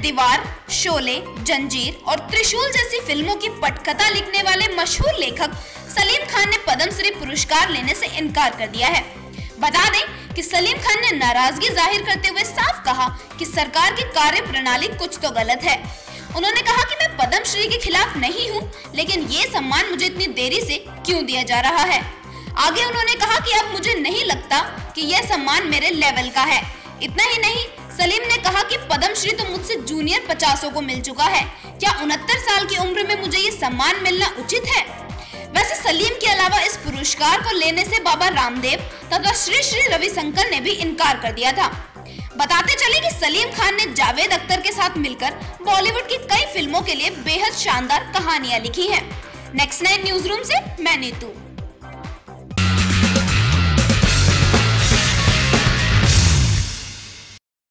दीवार, शोले, जंजीर और त्रिशूल जैसी फिल्मों की पटकथा लिखने वाले मशहूर लेखक सलीम खान ने पद्मश्री पुरस्कार लेने से इनकार कर दिया है। बता दें कि सलीम खान ने नाराजगी जाहिर करते हुए साफ कहा कि सरकार की कार्यप्रणाली कुछ तो गलत है। उन्होंने कहा कि मैं पद्मश्री के खिलाफ नहीं हूँ, लेकिन ये सम्मान मुझे इतनी देरी से क्यों दिया जा रहा है। आगे उन्होंने कहा कि अब मुझे नहीं लगता कि यह सम्मान मेरे लेवल का है। इतना ही नहीं, सलीम ने कहा कि पद्मश्री तो मुझसे जूनियर 50 को मिल चुका है, क्या 69 साल की उम्र में मुझे ये सम्मान मिलना उचित है। वैसे सलीम के अलावा इस पुरस्कार को लेने से बाबा रामदेव तथा श्री श्री रविशंकर ने भी इनकार कर दिया था। बताते चले कि सलीम खान ने जावेद अख्तर के साथ मिलकर बॉलीवुड की कई फिल्मों के लिए बेहद शानदार कहानियां लिखी है। नेक्स्ट 9 न्यूज रूम से मैं नीतू।